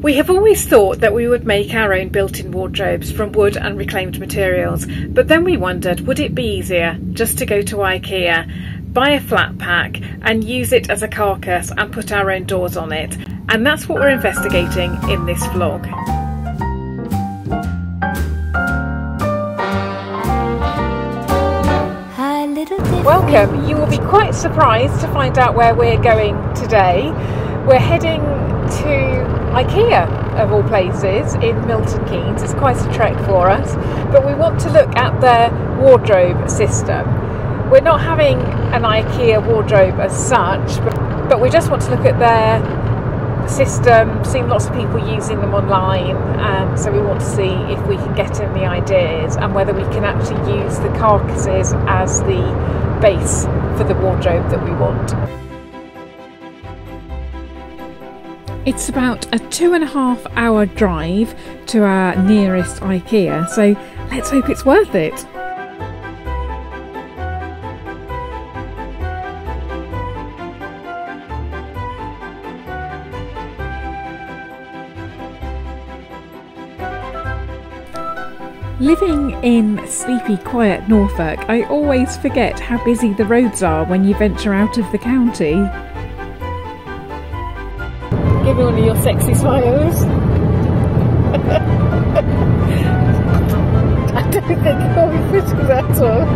We have always thought that we would make our own built-in wardrobes from wood and reclaimed materials, but then we wondered, would it be easier just to go to IKEA, buy a flat pack and use it as a carcass and put our own doors on it? And that's what we're investigating in this vlog. Welcome! You will be quite surprised to find out where we're going today. We're heading to IKEA, of all places, in Milton Keynes. It's quite a trek for us, but we want to look at their wardrobe system. We're not having an IKEA wardrobe as such, but we just want to look at their system, seen lots of people using them online, and so we want to see if we can get in the ideas and whether we can actually use the carcasses as the base for the wardrobe that we want. It's about a 2.5 hour drive to our nearest IKEA, so let's hope it's worth it. Living in sleepy, quiet Norfolk, I always forget how busy the roads are when you venture out of the county. Give me one of your sexy smiles. I don't think I'll be fit for that one.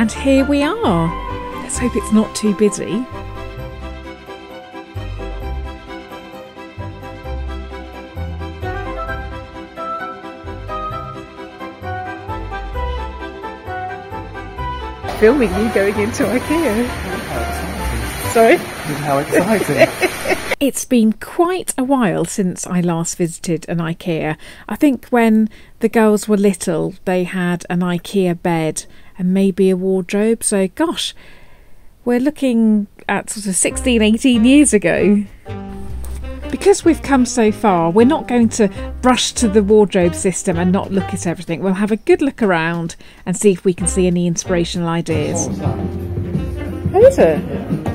And here we are. Let's hope it's not too busy. Filming you going into IKEA. How sorry? How exciting. It's been quite a while since I last visited an IKEA. I think when the girls were little they had an IKEA bed and maybe a wardrobe, so gosh, we're looking at sort of 16, 18 years ago. Because we've come so far, we're not going to rush to the wardrobe system and not look at everything. We'll have a good look around and see if we can see any inspirational ideas. What was that? What is it?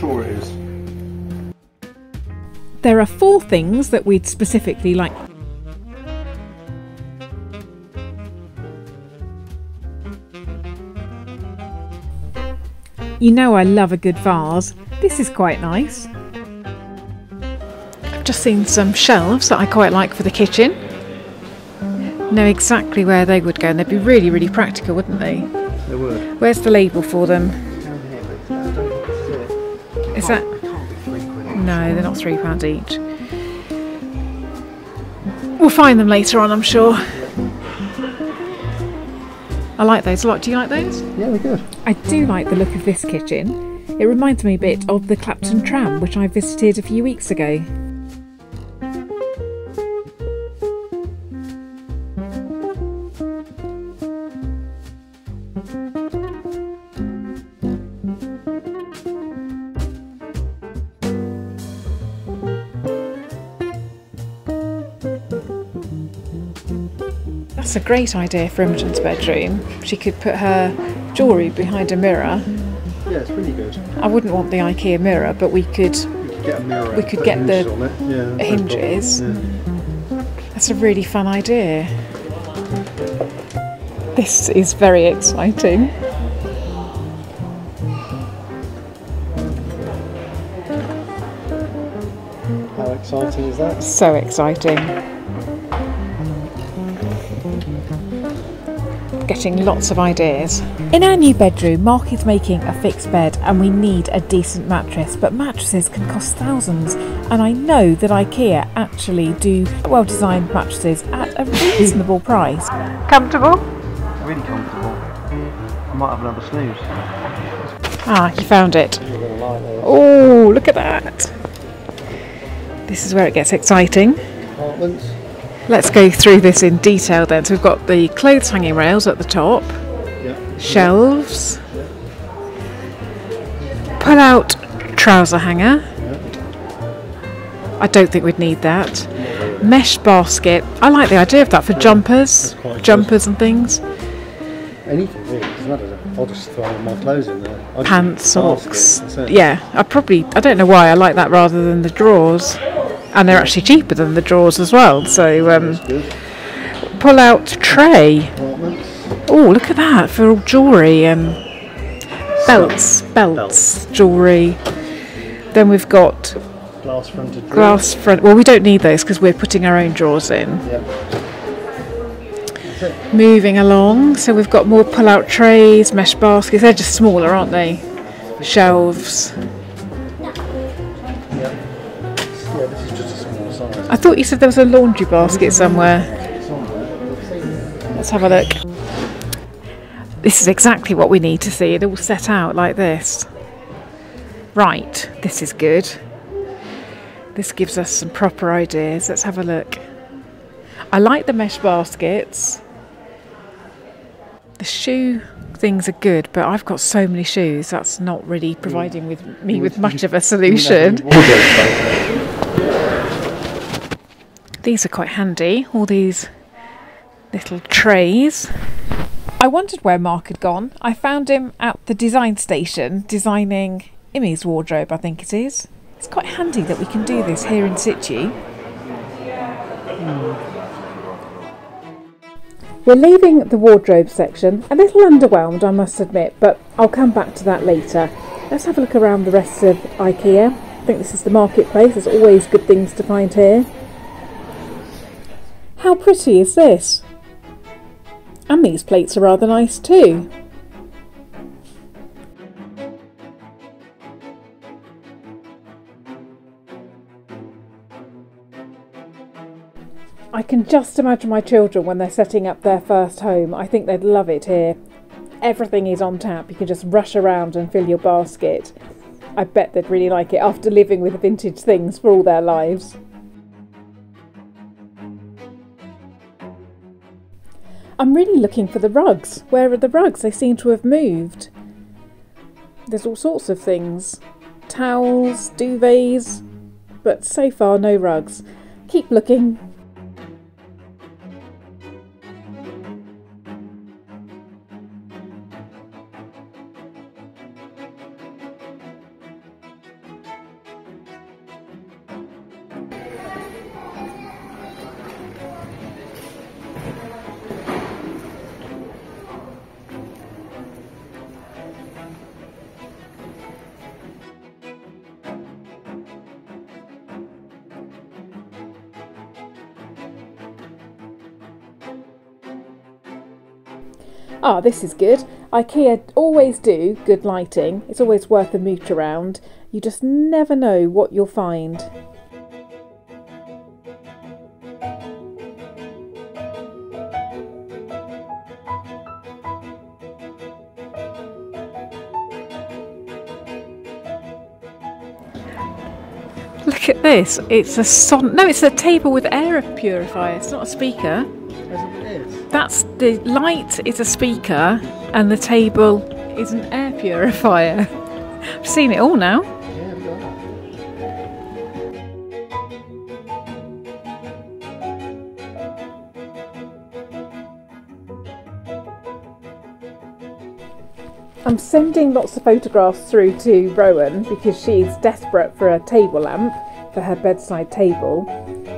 Yeah. Sure it is. There are four things that we'd specifically like. You know I love a good vase. This is quite nice. I've just seen some shelves that I quite like for the kitchen. Know exactly where they would go, and they'd be really, really practical, wouldn't they? They would. Where's the label for them? Is that? No, they're not £3 each. We'll find them later on, I'm sure. I like those a lot. Do you like those? Yeah, they're good. I do like the look of this kitchen. It reminds me a bit of the Clapton tram, which I visited a few weeks ago. That's a great idea for Imogen's bedroom. She could put her jewellery behind a mirror. Yeah, it's really good. I wouldn't want the IKEA mirror, but we could get a mirror. We could get the hinges. Yeah. That's a really fun idea. This is very exciting. How exciting is that? So exciting. Getting lots of ideas. In our new bedroom, Mark is making a fixed bed and we need a decent mattress, but mattresses can cost thousands, and I know that IKEA actually do well-designed mattresses at a reasonable price. Comfortable? Really comfortable. I might have another snooze. Ah, you found it. Oh, look at that. This is where it gets exciting. Apartments. Let's go through this in detail then. So we've got the clothes hanging rails at the top, yep. Shelves, yep. Pull out trouser hanger, yep. I don't think we'd need that, yep. Mesh basket, I like the idea of that for jumpers, jumpers and things, anything really, doesn't matter. I'll just throw my clothes in there. Pants, socks, yeah. I don't know why I like that rather than the drawers, and they're actually cheaper than the drawers as well. So pull out tray. Oh, look at that for all jewellery, belts, jewellery. Then we've got glass fronted drawers. Well, we don't need those because we're putting our own drawers in. Yeah. Moving along, so we've got more pull-out trays, mesh baskets. They're just smaller, aren't they? Shelves. Yeah, this is just a small size. I thought you said there was a laundry basket somewhere. Let's have a look. This is exactly what we need to see. It all set out like this. Right, this is good. This gives us some proper ideas. Let's have a look. I like the mesh baskets. The shoe things are good, but I've got so many shoes that's not really providing with much of a solution. These are quite handy, all these little trays. I wondered where Mark had gone. I found him at the design station designing Immy's wardrobe, I think it is. It's quite handy that we can do this here in situ. We're leaving the wardrobe section, a little underwhelmed I must admit, but I'll come back to that later. Let's have a look around the rest of IKEA. I think this is the marketplace, there's always good things to find here. How pretty is this? And these plates are rather nice too. I can just imagine my children when they're setting up their first home. I think they'd love it here. Everything is on tap. You can just rush around and fill your basket. I bet they'd really like it after living with vintage things for all their lives. I'm really looking for the rugs. Where are the rugs? They seem to have moved. There's all sorts of things. Towels, duvets, but so far no rugs. Keep looking. Ah, this is good. IKEA always do good lighting. It's always worth a moot around. You just never know what you'll find. Look at this. It's a it's a table with air purifier. It's not a speaker. That's the light is a speaker and the table is an air purifier. I've seen it all now. I'm sending lots of photographs through to Rowan because she's desperate for a table lamp for her bedside table,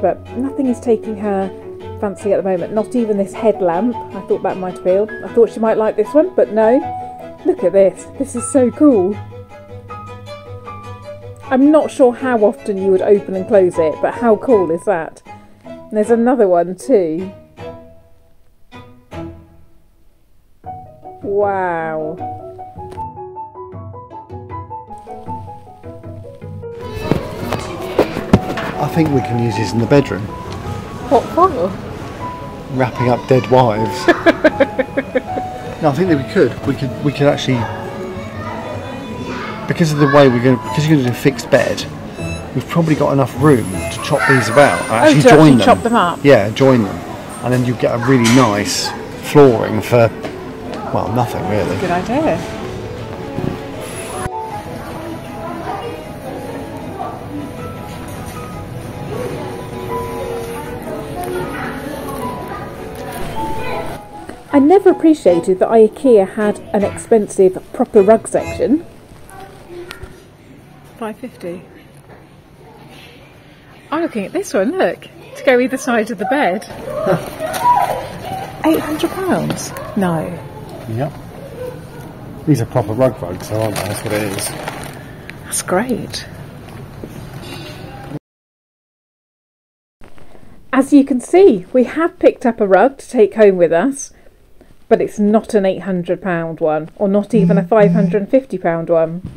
but nothing is taking her fancy at the moment, not even this headlamp. I thought that might appeal. I thought she might like this one, but no. Look at this. This is so cool. I'm not sure how often you would open and close it, but how cool is that? And there's another one too. Wow. I think we can use these in the bedroom. What for? Wrapping up dead wives. No, I think that we could actually, because of the way we're going, because you're going to do a fixed bed, we've probably got enough room to chop these about and chop them up. Yeah, join them, and then you get a really nice flooring for, well, nothing really. That's a good idea. I never appreciated that IKEA had an expensive proper rug section. £5.50. I'm looking at this one, look, to go either side of the bed. £800? No. Yep. These are proper rug rugs, aren't they? That's what it is. That's great. As you can see, we have picked up a rug to take home with us, but it's not an £800 one, or not even a £550 one.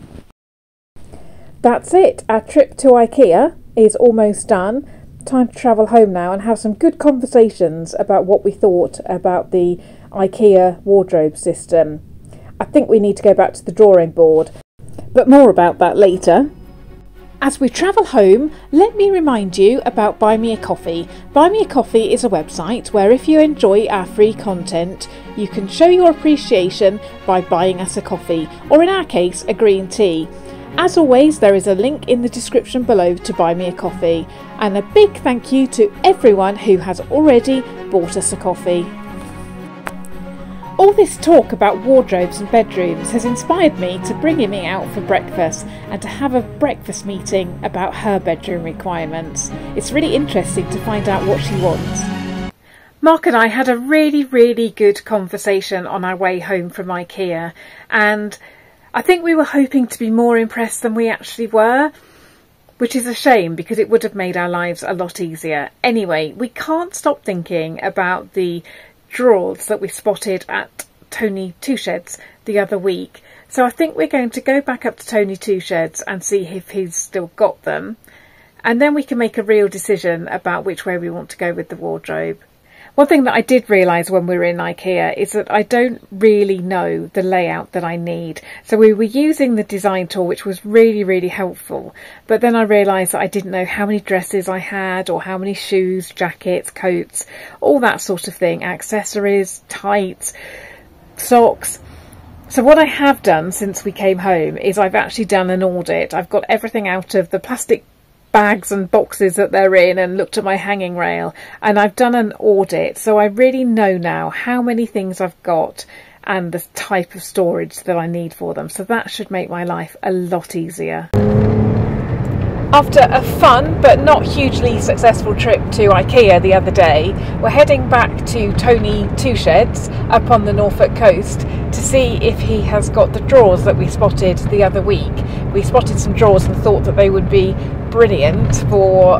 That's it. Our trip to IKEA is almost done. Time to travel home now and have some good conversations about what we thought about the IKEA wardrobe system. I think we need to go back to the drawing board, but more about that later. As we travel home, let me remind you about Buy Me a Coffee. Buy Me a Coffee is a website where if you enjoy our free content, you can show your appreciation by buying us a coffee, or in our case, a green tea. As always, there is a link in the description below to Buy Me a Coffee. And a big thank you to everyone who has already bought us a coffee. All this talk about wardrobes and bedrooms has inspired me to bring Emmy out for breakfast and to have a breakfast meeting about her bedroom requirements. It's really interesting to find out what she wants. Mark and I had a really good conversation on our way home from IKEA, and I think we were hoping to be more impressed than we actually were, which is a shame because it would have made our lives a lot easier. Anyway, we can't stop thinking about the drawers that we spotted at Tony Two Sheds the other week, so I think we're going to go back up to Tony Two Sheds and see if he's still got them, and then we can make a real decision about which way we want to go with the wardrobe. One thing that I did realise when we were in IKEA is that I don't really know the layout that I need, so we were using the design tool, which was really helpful, but then I realised that I didn't know how many dresses I had, or how many shoes, jackets, coats, all that sort of thing, accessories, tights, socks. So what I have done since we came home is I've actually done an audit. I've got everything out of the plastic bags and boxes that they're in and looked at my hanging rail, and I've done an audit, so I really know now how many things I've got and the type of storage that I need for them, so that should make my life a lot easier. After a fun but not hugely successful trip to IKEA the other day, we're heading back to Tony Two Sheds up on the Norfolk coast to see if he has got the drawers that we spotted the other week. We spotted some drawers and thought that they would be brilliant for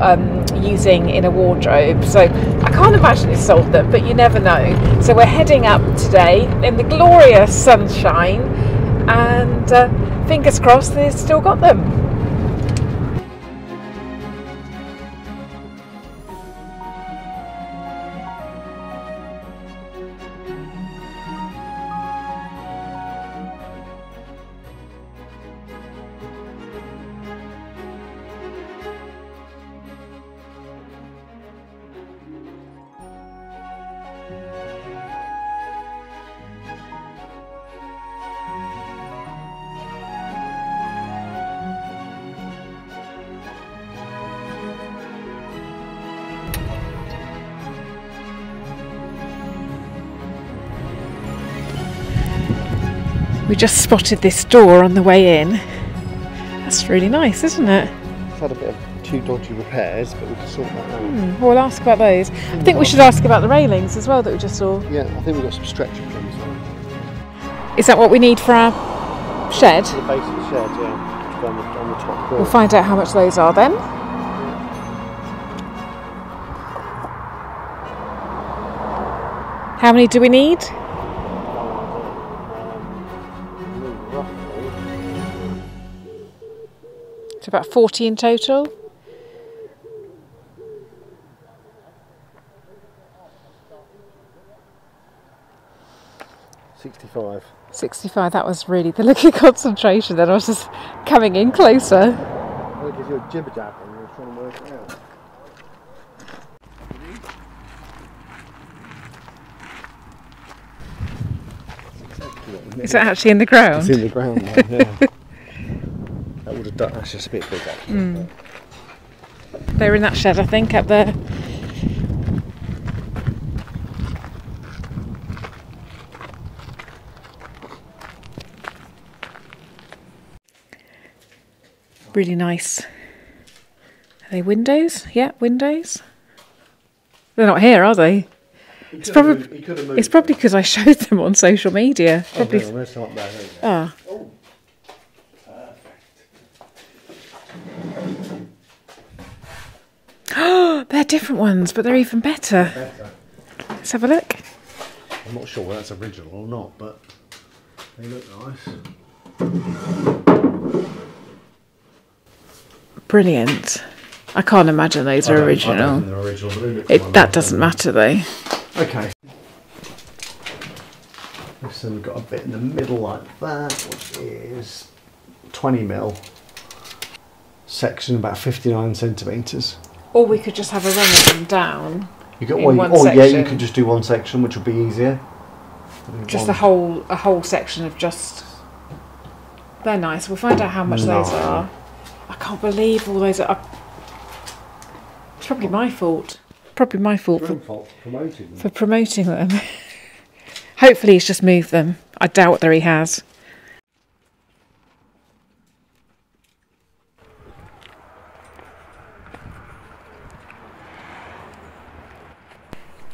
using in a wardrobe, so I can't imagine it sold them, but you never know. So we're heading up today in the glorious sunshine, and fingers crossed they've still got them. We just spotted this door on the way in. That's really nice, isn't it? It's had a bit of two dodgy repairs, but we can sort that out. We'll ask about those. I think we should ask about the railings as well that we just saw. Yeah, I think we've got some stretcher trims on. Is that what we need for our shed? The base of the shed, yeah. On the top floor. We'll find out how much those are then. How many do we need? About 40 in total. £65. That was really the look of concentration. Then I was just coming in closer. Well, it gives you a jibber jab and you're trying to work it out. Is it actually in the ground? It's in the ground now, yeah. That would have done, that's just a bit bigger. They're in that shed, I think, up there. really nice. Are they windows? Yeah, windows. They're not here, are they? It's probably because I showed them on social media. Probably. Oh, there's something there, isn't there? Oh. Perfect. Oh, they're different ones, but they're even better. Let's have a look. I'm not sure whether that's original or not, but they look nice. Brilliant. I can't imagine those are original. I don't think they're original. That doesn't matter though. Okay. So we've got a bit in the middle like that, which is 20mm section, about 59cm. Or we could just have a run of them down. You could just do one section, which would be easier. Just a whole section of just. They're nice. We'll find out how much those are. I can't believe all those are. It's probably my fault. Probably my fault for promoting them. Hopefully he's just moved them. I doubt that he has.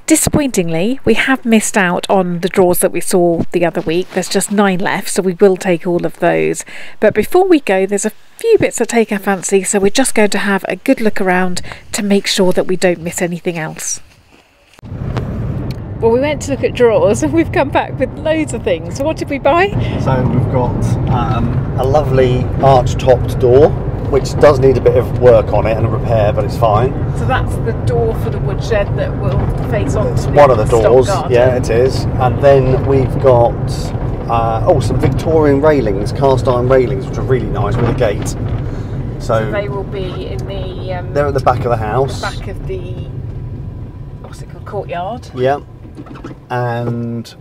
Disappointingly, we have missed out on the drawers that we saw the other week. There's just 9 left, so we will take all of those. But before we go, there's a few bits that take our fancy, so we're just going to have a good look around to make sure that we don't miss anything else. Well, we went to look at drawers and we've come back with loads of things. So what did we buy? So we've got a lovely arch-topped door, which does need a bit of work on it and a repair, but it's fine. So that's the door for the woodshed that will face onto the one of the doors. Yeah, it is. And then we've got some Victorian railings, cast iron railings, which are really nice with a gate. So they will be in the. They're at the back of the house. The back of the courtyard. Yeah. And.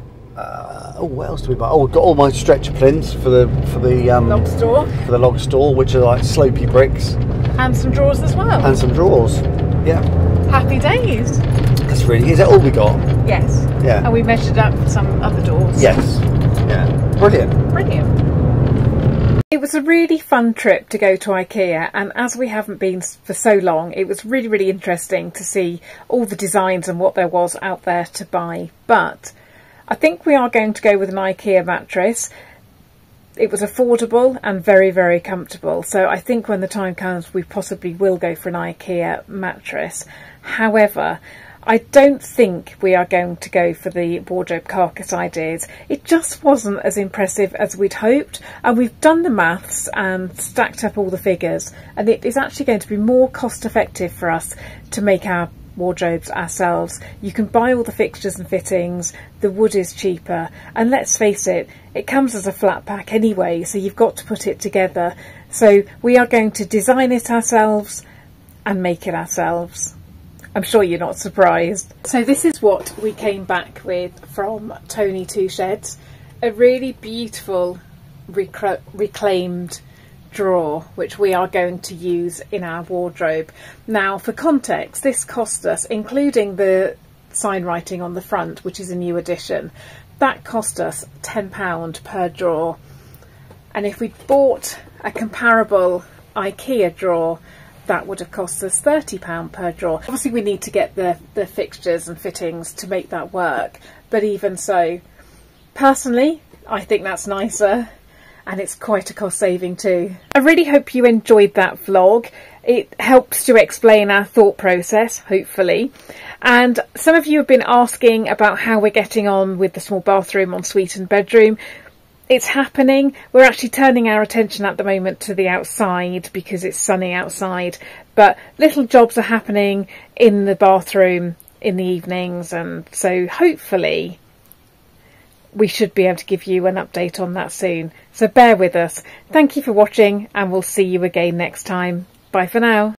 What else do we buy? Oh, we've got all my stretcher plinths for the log store. For the log store, which are like slopey bricks. And some drawers as well. And some drawers. Yeah. Happy days. That's really. Is that all we got? Yes. Yeah. And we measured up some other doors. Yes. Yeah. Brilliant. Brilliant. It was a really fun trip to go to IKEA, and as we haven't been for so long, it was really, really interesting to see all the designs and what there was out there to buy. But I think we are going to go with an IKEA mattress. It was affordable and very, very comfortable. So I think when the time comes, we possibly will go for an IKEA mattress. However, I don't think we are going to go for the wardrobe carcass ideas. It just wasn't as impressive as we'd hoped. And we've done the maths and stacked up all the figures. And it is actually going to be more cost effective for us to make our wardrobes ourselves. You can buy all the fixtures and fittings, the wood is cheaper, and let's face it, it comes as a flat pack anyway, so you've got to put it together. So we are going to design it ourselves and make it ourselves. I'm sure you're not surprised. So this is what we came back with from Tony Two Sheds, a really beautiful reclaimed drawer which we are going to use in our wardrobe. Now for context, this cost us, including the sign writing on the front, which is a new addition, that cost us £10 per drawer. And if we bought a comparable IKEA drawer, that would have cost us £30 per drawer. Obviously we need to get the fixtures and fittings to make that work, but even so, personally I think that's nicer. And it's quite a cost saving too. I really hope you enjoyed that vlog. It helps to explain our thought process, hopefully. And some of you have been asking about how we're getting on with the small bathroom, ensuite and bedroom. It's happening. We're actually turning our attention at the moment to the outside because it's sunny outside. But little jobs are happening in the bathroom in the evenings. And so hopefully we should be able to give you an update on that soon. So bear with us. Thank you for watching and we'll see you again next time. Bye for now.